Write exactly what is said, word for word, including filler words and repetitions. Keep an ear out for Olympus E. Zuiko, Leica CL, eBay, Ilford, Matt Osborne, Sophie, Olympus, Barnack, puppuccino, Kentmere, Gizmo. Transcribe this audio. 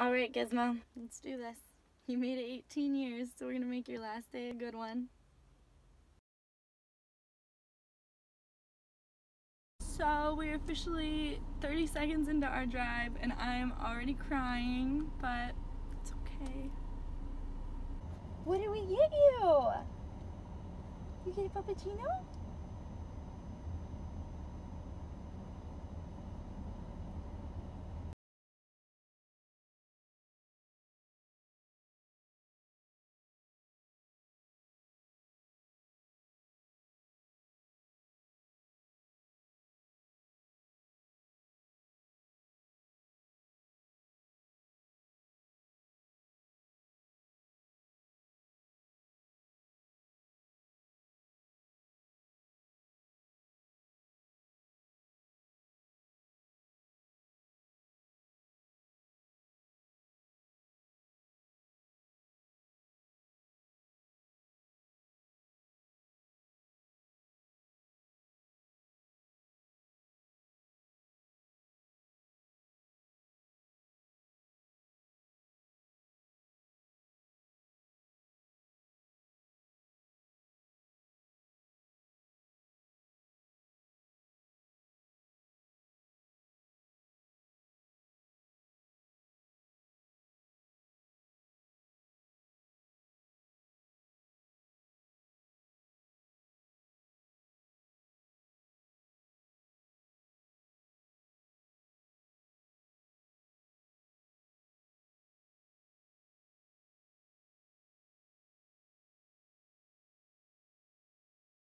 All right, Gizmo, let's do this. You made it eighteen years, so we're gonna make your last day a good one. So we're officially thirty seconds into our drive, and I'm already crying, but it's okay. What did we get you? You get a puppuccino?